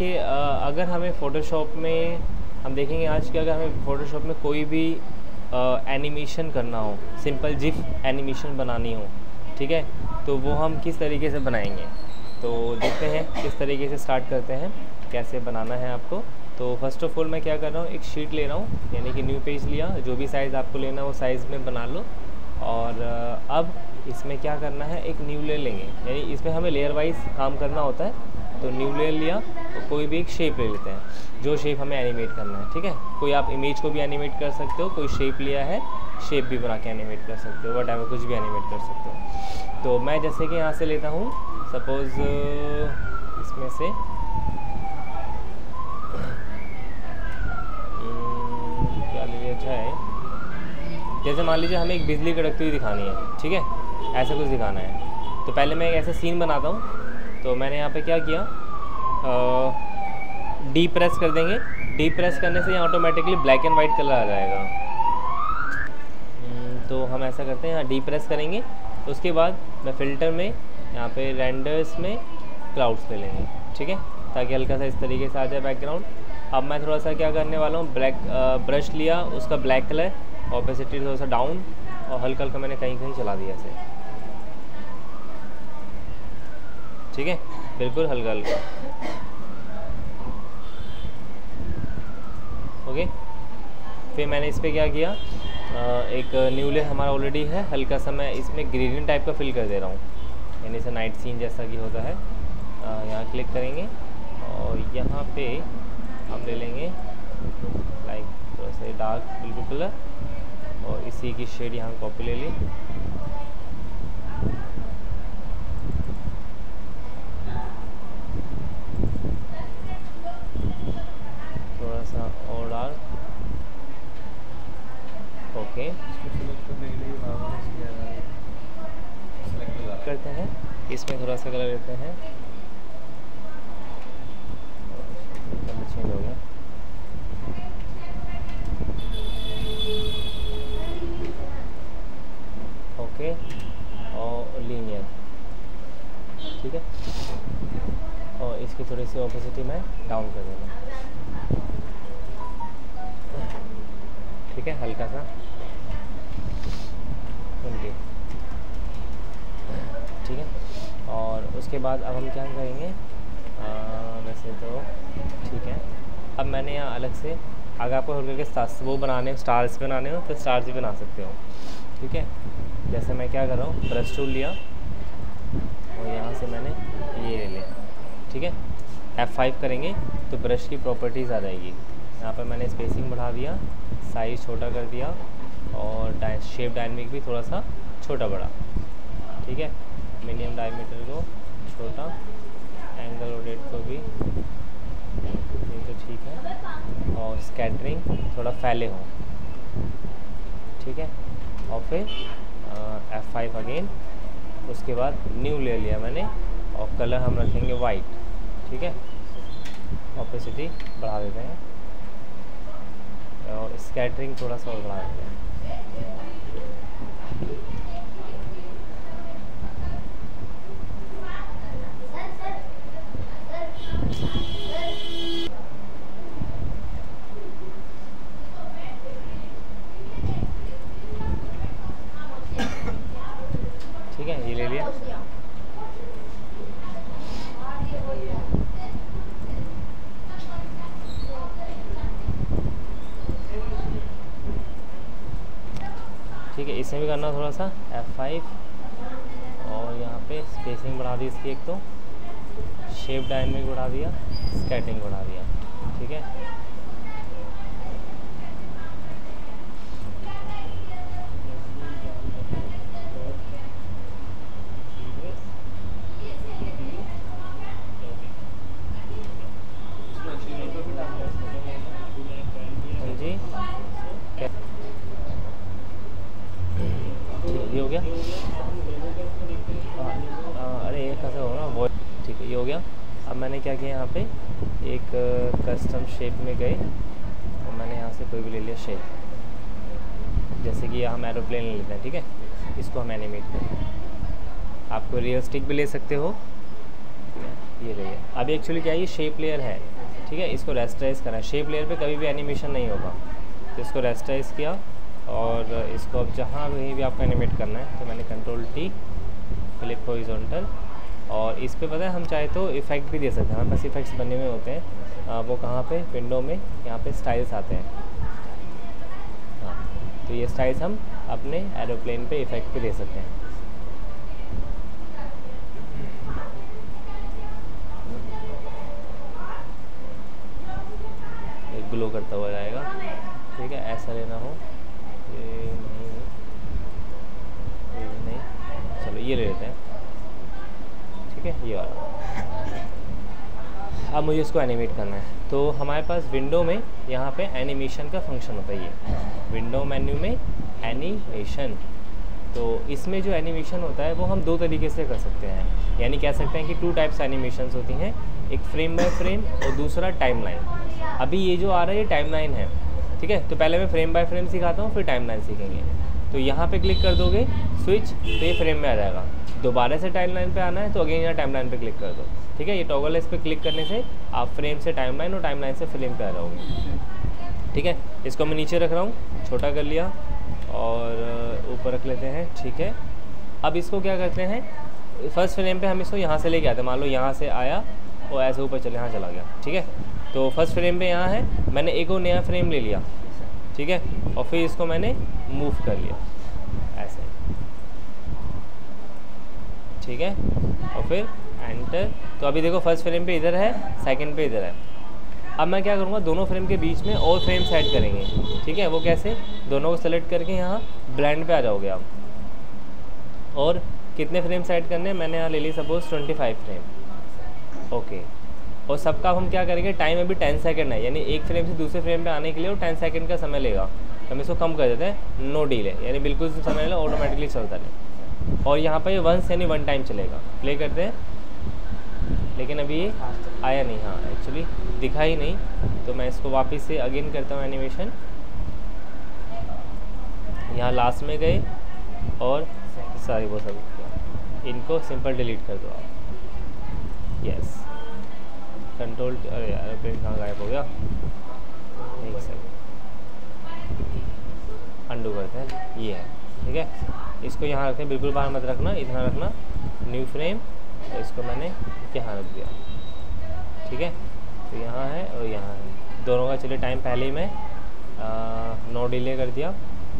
देखिए अगर हमें फ़ोटोशॉप में हम देखेंगे आज के, अगर हमें फ़ोटोशॉप में कोई भी एनिमेशन करना हो, सिंपल जिफ एनिमेशन बनानी हो, ठीक है, तो वो हम किस तरीके से बनाएंगे, तो देखते हैं किस तरीके से स्टार्ट करते हैं, कैसे बनाना है आपको। तो फर्स्ट ऑफ ऑल मैं क्या कर रहा हूँ, एक शीट ले रहा हूँ, यानी कि न्यू पेज लिया, जो भी साइज़ आपको लेना वो साइज़ में बना लो। और अब इसमें क्या करना है, एक न्यू लेयर लेंगे, यानी इसमें हमें लेयर वाइज काम करना होता है। तो न्यू लेयर लिया, तो कोई भी एक शेप ले लेते हैं, जो शेप हमें एनिमेट करना है, ठीक है। कोई आप इमेज को भी एनिमेट कर सकते हो, कोई शेप लिया है, शेप भी बना के एनिमेट कर सकते हो, वट एवर कुछ भी एनिमेट कर सकते हो। तो मैं जैसे कि यहाँ से लेता हूँ, सपोज़ इसमें से क्या ले लिया जाए, जैसे मान लीजिए हमें एक बिजली कड़कती हुई दिखानी है, ठीक है, ऐसा कुछ दिखाना है। तो पहले मैं एक ऐसा सीन बनाता हूँ। तो मैंने यहाँ पे क्या किया, डी प्रेस कर देंगे, डी प्रेस करने से ये automatically black and white colour आ जाएगा। तो हम ऐसा करते हैं, यहाँ डी प्रेस करेंगे, तो उसके बाद मैं फ़िल्टर में यहाँ पे रेंडर्स में क्लाउड्स ले लेंगे, ठीक है, ताकि हल्का सा इस तरीके से आ जाए बैकग्राउंड। अब मैं थोड़ा सा क्या करने वाला हूँ, ब्लैक ब्रश लिया, उसका ब्लैक कलर ऑपेसिटी थोड़ा सा डाउन, और हल्का हल्का मैंने कहीं कहीं चला दिया ऐसे, ठीक है, बिल्कुल हल्का हल्का, ओके। फिर मैंने इस पर क्या किया, एक न्यूले हमारा ऑलरेडी है, हल्का सा मैं इसमें ग्रेडियंट टाइप का फिल कर दे रहा हूँ, यानी से नाइट सीन जैसा कि होता है। यहाँ क्लिक करेंगे और यहाँ पे हम ले लेंगे लाइक थोड़ा सा डार्क बिल्कुल कलर, और इसी की शेड यहाँ कॉपी ले ली, थोड़ा सा और डार्क, ओके। करते हैं इसमें थोड़ा सा कलर लेते हैं, चेंज हो गया, ओके, और लीनियर, ठीक है, और इसकी थोड़ी सी ऑपोसिटी में डाउन कर देना, ठीक है, हल्का सा, ओके, ठीक है। और उसके बाद अब हम क्या करेंगे, वैसे तो ठीक है, अब मैंने यहाँ अलग से, अगर आपको होकर के स्टार्स वो बनाने हो, स्टार्स बनाने हो तो स्टार्स भी बना सकते हो, ठीक है। जैसे मैं क्या कर रहा हूँ, ब्रश टूल लिया और यहाँ से मैंने ये ले लिया, ठीक है, F5 करेंगे तो ब्रश की प्रॉपर्टीज़ आ जाएगी। यहाँ पर मैंने स्पेसिंग बढ़ा दिया, साइज़ छोटा कर दिया, और शेप डायनेमिक भी थोड़ा सा छोटा बड़ा, ठीक है, मिनिमम डायमीटर को छोटा, एंगल और रेट को भी, ये तो ठीक है, और स्कैटरिंग थोड़ा फैले हो, ठीक है। और फिर F5 अगेन, उसके बाद न्यू ले लिया मैंने, और कलर हम रखेंगे वाइट, ठीक है, ऑपेसिटी बढ़ा देते हैं, और स्कैटरिंग थोड़ा सा और बढ़ा देते हैं, ठीक है, ये ले लिया, ठीक है। इसमें भी करना थोड़ा सा F5, और यहाँ पे स्पेसिंग बढ़ा दी इसकी, एक तो शेप डायनेमिक बढ़ा दिया, स्कैटरिंग बढ़ा दिया, ठीक है। ये हो गया, अरे ये कैसे हो रहा, ठीक है, ये हो गया। अब मैंने क्या किया, यहाँ पे एक कस्टम शेप में गए और मैंने यहाँ से कोई भी ले लिया शेप, जैसे कि हम एरोप्लेन ले लेते हैं, ठीक है, इसको हम एनिमेट करते हैं। आपको रियल स्टिक भी ले सकते हो, ये रही है। अभी एक्चुअली क्या है, ये शेप लेयर है, ठीक है, इसको रेस्टराइज करना है। शेप लेयर पे कभी भी एनिमेशन नहीं होगा, तो इसको रेस्टराइज किया और इसको अब जहाँ कहीं भी आपको एनिमेट करना है, तो मैंने Ctrl+T फ्लिप हॉरिजॉन्टल। और इस पे पता है हम चाहे तो इफ़ेक्ट भी दे सकते हैं, हमारे पास इफ़ेक्ट्स बने हुए होते हैं। वो कहाँ पे, विंडो में, यहाँ पे स्टाइल्स आते हैं। हाँ, तो ये स्टाइल्स हम अपने एरोप्लेन पे इफ़ेक्ट भी दे सकते हैं। एक ग्लो करता हुआ जाएगा, ठीक है, ऐसा लेना हो, ये नहीं, ये नहीं, चलो ये ले लेते हैं, ठीक है, ये वाला। अब मुझे इसको एनिमेट करना है, तो हमारे पास विंडो में यहाँ पे एनिमेशन का फंक्शन होता है, ये विंडो मेन्यू में एनिमेशन। तो इसमें जो एनिमेशन होता है वो हम दो तरीके से कर सकते हैं, यानी कह सकते हैं कि टू टाइप्स एनिमेशंस होती हैं, एक फ्रेम बाय फ्रेम और दूसरा टाइमलाइन। अभी ये जो आ रहा है ये टाइमलाइन है, ठीक है, तो पहले मैं फ्रेम बाय फ्रेम सिखाता हूँ, फिर टाइमलाइन सीखेंगे। तो यहाँ पे क्लिक कर दोगे स्विच, तो ये फ्रेम में आ जाएगा। दोबारा से टाइमलाइन पे आना है तो अगेन यहाँ टाइमलाइन पे क्लिक कर दो, ठीक है, ये टॉगल है, इस पर क्लिक करने से आप फ्रेम से टाइमलाइन और टाइमलाइन से फ्रेम पे आ जाओगे, ठीक है। इसको मैं नीचे रख रहा हूँ, छोटा कर लिया और ऊपर रख लेते हैं, ठीक है। अब इसको क्या करते हैं, फर्स्ट फ्रेम पे हम इसको यहाँ से लेके आते हैं, मान लो यहाँ से आया और ऐसे ऊपर चले, यहाँ चला गया, ठीक है। तो फर्स्ट फ्रेम पे यहाँ है, मैंने एक और नया फ्रेम ले लिया, ठीक है, और फिर इसको मैंने मूव कर लिया ऐसे, ठीक है, और फिर एंटर। तो अभी देखो फर्स्ट फ्रेम पे इधर है, सेकंड पे इधर है। अब मैं क्या करूँगा, दोनों फ्रेम के बीच में और फ्रेम सेट करेंगे, ठीक है। वो कैसे, दोनों को सेलेक्ट करके यहाँ ब्लेंड पे आ जाओगे आप। और कितने फ्रेम सेट करने, मैंने यहाँ ले ली सपोज 25 फ्रेम, ओके। और सबका हम क्या करेंगे, टाइम अभी 10 सेकंड है, यानी एक फ्रेम से दूसरे फ्रेम पे आने के लिए वो 10 सेकंड का समय लेगा, तो हम इसको कम कर देते हैं, नो डीले, यानी बिल्कुल समय लेगा, ऑटोमेटिकली चलता रहे। और यहाँ पर वंस यानी वन टाइम चलेगा, प्ले करते हैं, लेकिन अभी ये आया नहीं, हाँ एक्चुअली दिखा ही नहीं, तो मैं इसको वापस से अगेन करता हूँ एनिमेशन। यहाँ लास्ट में गए और सारी वो सब इनको सिंपल डिलीट कर दो आप, यस कंट्रोल। अरे यार पेन कहाँ गायब हो गया, एक सेकंड, अंडू करते हैं, ये है, ठीक है। इसको यहाँ रखें, बिल्कुल बाहर मत रखना, इतना रखना, न्यू फ्रेम, तो इसको मैंने यहाँ रख दिया, ठीक है, तो यहाँ है और यहाँ है, दोनों का चलिए टाइम पहले ही मैं नो डिले कर दिया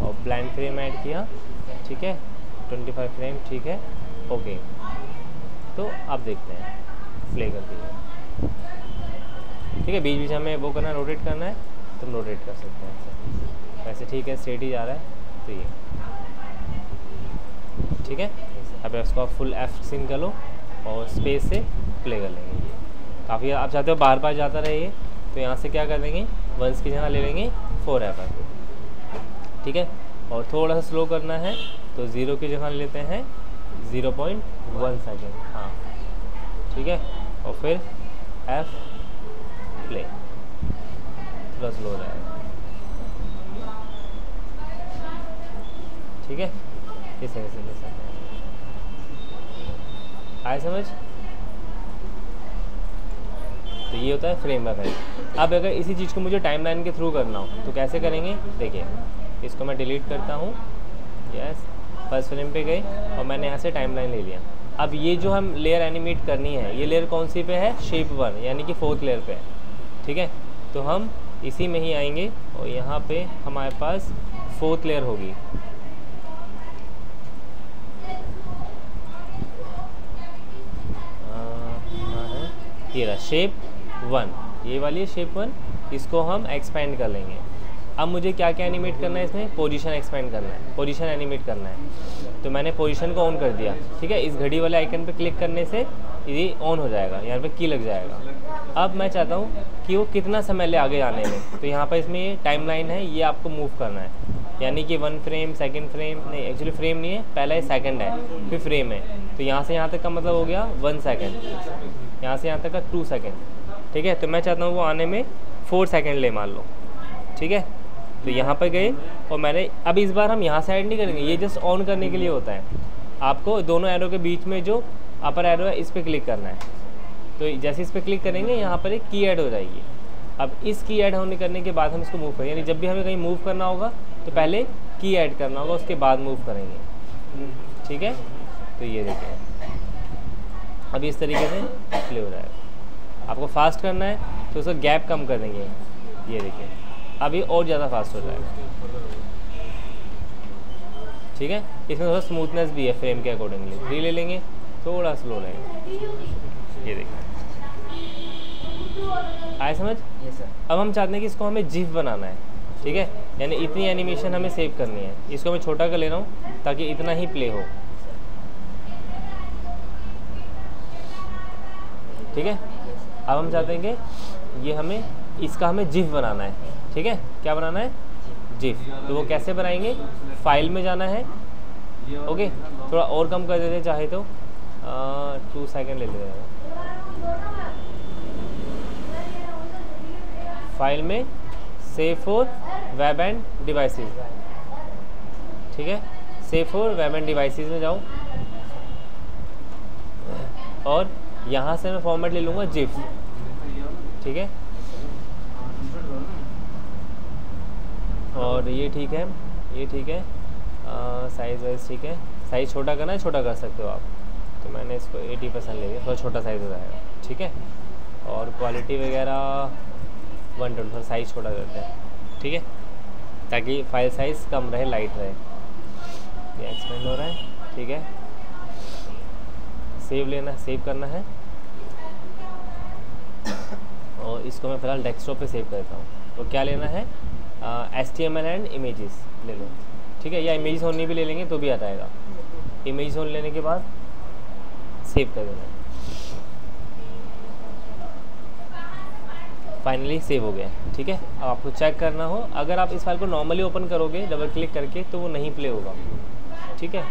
और ब्लैंक फ्रेम ऐड किया, ठीक है, 25 फ्रेम, ठीक है, ओके। तो अब देखते हैं, प्ले कर दिया, ठीक है। बीच बीच हमें वो करना, रोटेट करना है, तो हम रोटेट कर सकते हैं वैसे, ठीक है, स्ट्रेट ही जा रहा है, तो ये ठीक है। अब इसको आप फुल F5 कर लो और स्पेस से प्ले कर लेंगे। ये काफ़ी, आप चाहते हो बार बार जाता रहे तो यहाँ से क्या कर देंगे, वंस की जगह ले लेंगे 4 एवर, ठीक है। और थोड़ा सा स्लो करना है तो 0 की जगह लेते हैं 0.1 सेकेंड, हाँ, ठीक है। और फिर F प्ले, थोड़ा स्लो हो रहा है, ठीक है, इस तरह से आए समझ। तो ये होता है फ्रेम बाय फ्रेम। अब अगर इसी चीज़ को मुझे टाइमलाइन के थ्रू करना हो तो कैसे करेंगे, देखिए इसको मैं डिलीट करता हूँ, यस, फर्स्ट फ्रेम पे गए और मैंने यहाँ से टाइमलाइन ले लिया। अब ये जो हम लेयर एनिमेट करनी है, ये लेयर कौन सी पे है, शेप 1, यानी कि 4th लेयर पे है, ठीक है। तो हम इसी में ही आएंगे और यहाँ पे हमारे पास 4th लेयर होगी, ये रहा शेप 1, ये वाली है शेप 1, इसको हम एक्सपेंड कर लेंगे। अब मुझे क्या क्या एनिमेट करना है, इसमें पोजीशन एक्सपेंड करना है, पोजीशन एनिमेट करना है, तो मैंने पोजीशन को ऑन कर दिया, ठीक है। इस घड़ी वाले आइकन पे क्लिक करने से ये ऑन हो जाएगा, यहाँ पे की लग जाएगा। अब मैं चाहता हूँ कि वो कितना समय ले आगे आने में, तो यहाँ पर इसमें ये टाइमलाइन है, ये आपको मूव करना है, यानी कि 1 फ्रेम, सेकेंड फ्रेम, नहीं एक्चुअली फ्रेम नहीं है, पहला है सेकेंड है, फिर फ्रेम है, तो यहाँ से यहाँ तक का मतलब हो गया 1 सेकेंड, यहाँ से यहाँ तक का 2 सेकेंड, ठीक है। तो मैं चाहता हूँ वो आने में 4 सेकेंड ले, मान लो, ठीक है। तो यहाँ पर गए और मैंने, अब इस बार हम यहाँ से ऐड नहीं करेंगे, ये जस्ट ऑन करने के लिए होता है। आपको दोनों एरो के बीच में जो अपर एरो है इस पर क्लिक करना है, तो जैसे इस पर क्लिक करेंगे यहाँ पर एक की ऐड हो जाएगी। अब इस की ऐड होने करने के बाद हम इसको मूव करें, यानी जब भी हमें कहीं मूव करना होगा तो पहले की ऐड करना होगा, उसके बाद मूव करेंगे। ठीक है, तो ये देखिए अभी इस तरीके से प्ले हो रहा है। आपको फास्ट करना है तो उसका गैप कम कर देंगे। ये देखिए अभी और ज़्यादा फास्ट हो जाएगा। ठीक है, इसमें थोड़ा स्मूथनेस भी है फ्रेम के अकॉर्डिंगली। फ्री ले लेंगे, थोड़ा स्लो रहेगा। ये देखिए आए समझ। Yes sir. अब हम चाहते हैं कि इसको हमें जिफ बनाना है। ठीक है, यानी इतनी एनिमेशन हमें सेव करनी है। इसको मैं छोटा कर ले रहा हूँ ताकि इतना ही प्ले हो। ठीक है, अब हम चाहते हैं कि ये हमें इसका हमें जिफ बनाना है। ठीक है, क्या बनाना है? जिफ। तो वो कैसे बनाएंगे? फाइल में जाना है। ओके, थोड़ा और कम कर देते चाहे तो 2 सेकेंड ले लेते हैं। फाइल में save for web and devices. ठीक है, save for web and devices में जाऊँ और यहाँ से मैं फॉर्मेट ले लूँगा जिफ। ठीक है, और ये ठीक है, ये ठीक है। साइज़ वाइज ठीक है। साइज़ छोटा करना है, छोटा कर सकते हो आप। तो मैंने इसको 80% ले लिया, थोड़ा छोटा साइज़ हो जाएगा। ठीक है, और क्वालिटी वगैरह 120। साइज़ छोटा करते हैं। ठीक है, ताकि फाइल साइज़ कम रहे, लाइट रहे। ये एक्सपेंड हो रहा है। ठीक है, सेव लेना है, सेव करना है। और इसको मैं फ़िलहाल डेस्कटॉप पे सेव करता हूँ। तो क्या लेना है? HTML एंड इमेजेस ले लो। ठीक है, या इमेज ओनली भी ले लेंगे तो भी आ जाएगा। इमेज ओनली लेने के बाद सेव कर देना। फाइनली सेव हो गया। ठीक है, अब आपको चेक करना हो, अगर आप इस फाइल को नॉर्मली ओपन करोगे डबल क्लिक करके तो वो नहीं प्ले होगा। ठीक है,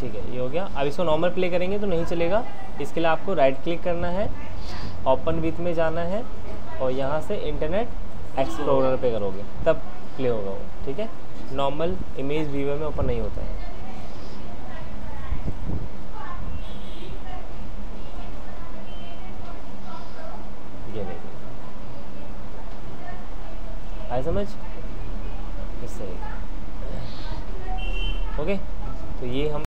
ठीक है, ये हो गया। अब इसको नॉर्मल प्ले करेंगे तो नहीं चलेगा। इसके लिए आपको राइट क्लिक करना है, ओपन विथ में जाना है और यहाँ से इंटरनेट एक्सप्लोरर पे करोगे तब प्ले होगा वो। ठीक है, नॉर्मल इमेज व्यूअर में ओपन नहीं होता है। ये देखिए आए समझ, इससे ओके। तो ये हम